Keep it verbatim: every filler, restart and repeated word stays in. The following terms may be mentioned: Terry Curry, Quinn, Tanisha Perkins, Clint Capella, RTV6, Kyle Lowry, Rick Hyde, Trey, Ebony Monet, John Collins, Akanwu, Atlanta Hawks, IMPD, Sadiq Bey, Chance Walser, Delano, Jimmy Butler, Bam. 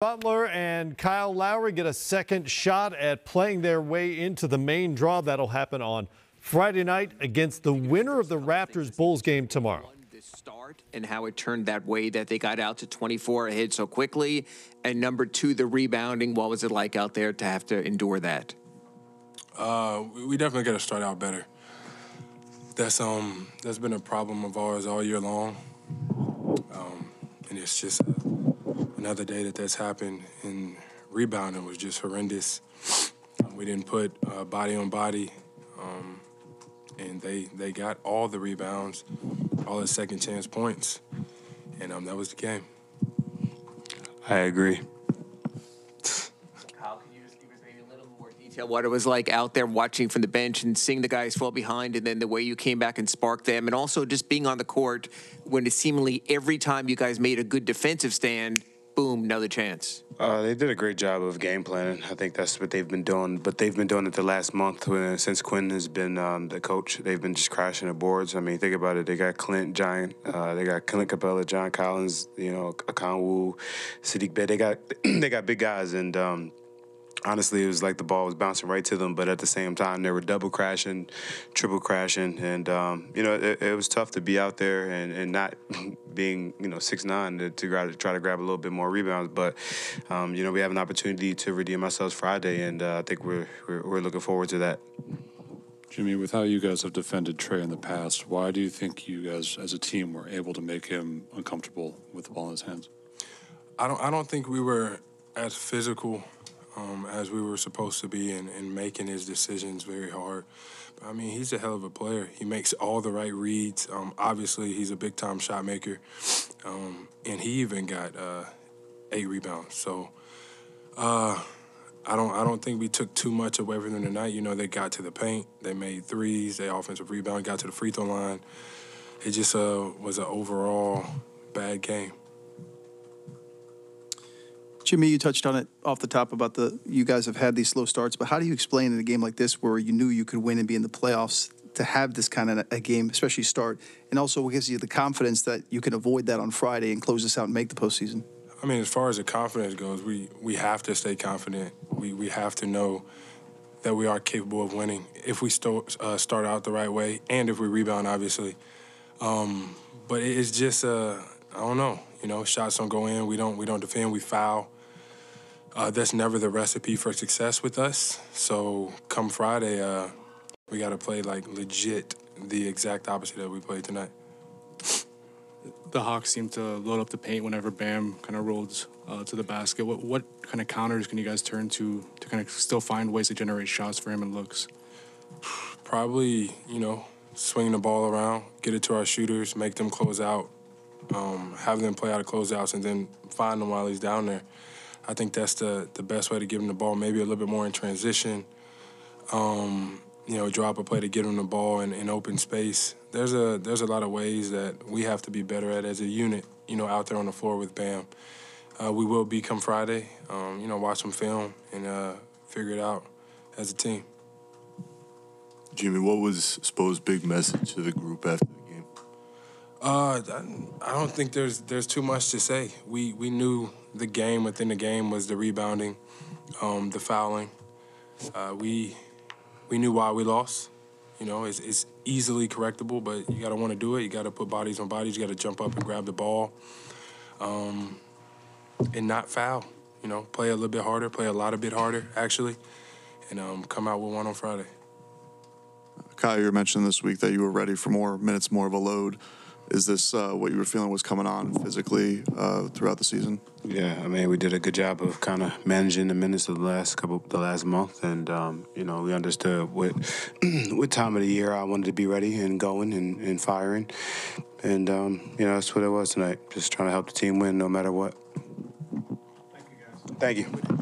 Butler and Kyle Lowry get a second shot at playing their way into the main draw. That'll happen on Friday night against the winner of the Raptors-Bulls game tomorrow. This start and how it turned that way, that they got out to twenty-four ahead so quickly. And number two, the rebounding. What was it like out there to have to endure that? Uh, we definitely got to start out better. That's, um, that's been a problem of ours all year long. Um, and it's just... Uh, Another day that that's happened, and rebounding was just horrendous. We didn't put uh, body on body, um, and they they got all the rebounds, all the second chance points, and um, that was the game. I agree. Kyle, can you just give us maybe a little more detail what it was like out there watching from the bench and seeing the guys fall behind, and then the way you came back and sparked them, and also just being on the court when it seemingly every time you guys made a good defensive stand, boom, another chance. Uh, they did a great job of game planning. I think that's what they've been doing. But they've been doing it the last month when, since Quinn has been um, the coach. They've been just crashing the boards. I mean, think about it. They got Clint, Giant. Uh, they got Clint Capella, John Collins. You know, Akanwu, Sadiq Bey. They got they got big guys, and um, honestly, it was like the ball was bouncing right to them. But at the same time, they were double crashing, triple crashing, and um, you know, it, it was tough to be out there and, and not. Being, you know, six nine to, to try to grab a little bit more rebounds. But, um, you know, we have an opportunity to redeem ourselves Friday, and uh, I think we're, we're, we're looking forward to that. Jimmy, with how you guys have defended Trey in the past, why do you think you guys as a team were able to make him uncomfortable with the ball in his hands? I don't, I don't think we were as physical um, as we were supposed to be in, in making his decisions very hard. I mean, he's a hell of a player. He makes all the right reads. Um, obviously, he's a big-time shot maker. Um, and he even got uh, eight rebounds. So uh, I don't I don't think we took too much away from them tonight. You know, they got to the paint. They made threes. They offensive rebound, got to the free throw line. It just uh, was an overall bad game. Jimmy, you touched on it off the top about the you guys have had these slow starts, but how do you explain in a game like this where you knew you could win and be in the playoffs to have this kind of a game, especially start, and also what gives you the confidence that you can avoid that on Friday and close this out and make the postseason? I mean, as far as the confidence goes, we, we have to stay confident. We, we have to know that we are capable of winning if we st uh, start out the right way and if we rebound, obviously. Um, but it's just, uh, I don't know, you know, shots don't go in, we don't, we don't defend, we foul. Uh, that's never the recipe for success with us. So come Friday, uh, we got to play, like, legit the exact opposite that we played tonight. The Hawks seem to load up the paint whenever Bam kind of rolls uh, to the basket. What, what kind of counters can you guys turn to to kind of still find ways to generate shots for him and looks? Probably, you know, swing the ball around, get it to our shooters, make them close out, um, have them play out of closeouts, and then find them while he's down there. I think that's the, the best way to give him the ball, maybe a little bit more in transition, um, you know, drop a play to get him the ball in, in open space. There's a, there's a lot of ways that we have to be better at as a unit, you know, out there on the floor with Bam. Uh, we will be come Friday, um, you know, watch some film and uh, figure it out as a team. Jimmy, what was Spo's big message to the group after the game? Uh, I don't think there's there's too much to say. We, we knew... The game within the game was the rebounding, um, the fouling. Uh, we we knew why we lost. You know, it's, it's easily correctable, but you got to want to do it. You got to put bodies on bodies. You got to jump up and grab the ball um, and not foul. You know, play a little bit harder, play a lot a bit harder, actually, and um, come out with one on Friday. Kyle, you were mentioning this week that you were ready for more minutes, more of a load. Is this uh, what you were feeling was coming on physically uh, throughout the season? Yeah, I mean, we did a good job of kind of managing the minutes of the last couple, the last month, and um, you know, we understood what what time of the year I wanted to be ready and going and, and firing, and um, you know, that's what it was tonight. Just trying to help the team win, no matter what. Thank you, guys. Thank you.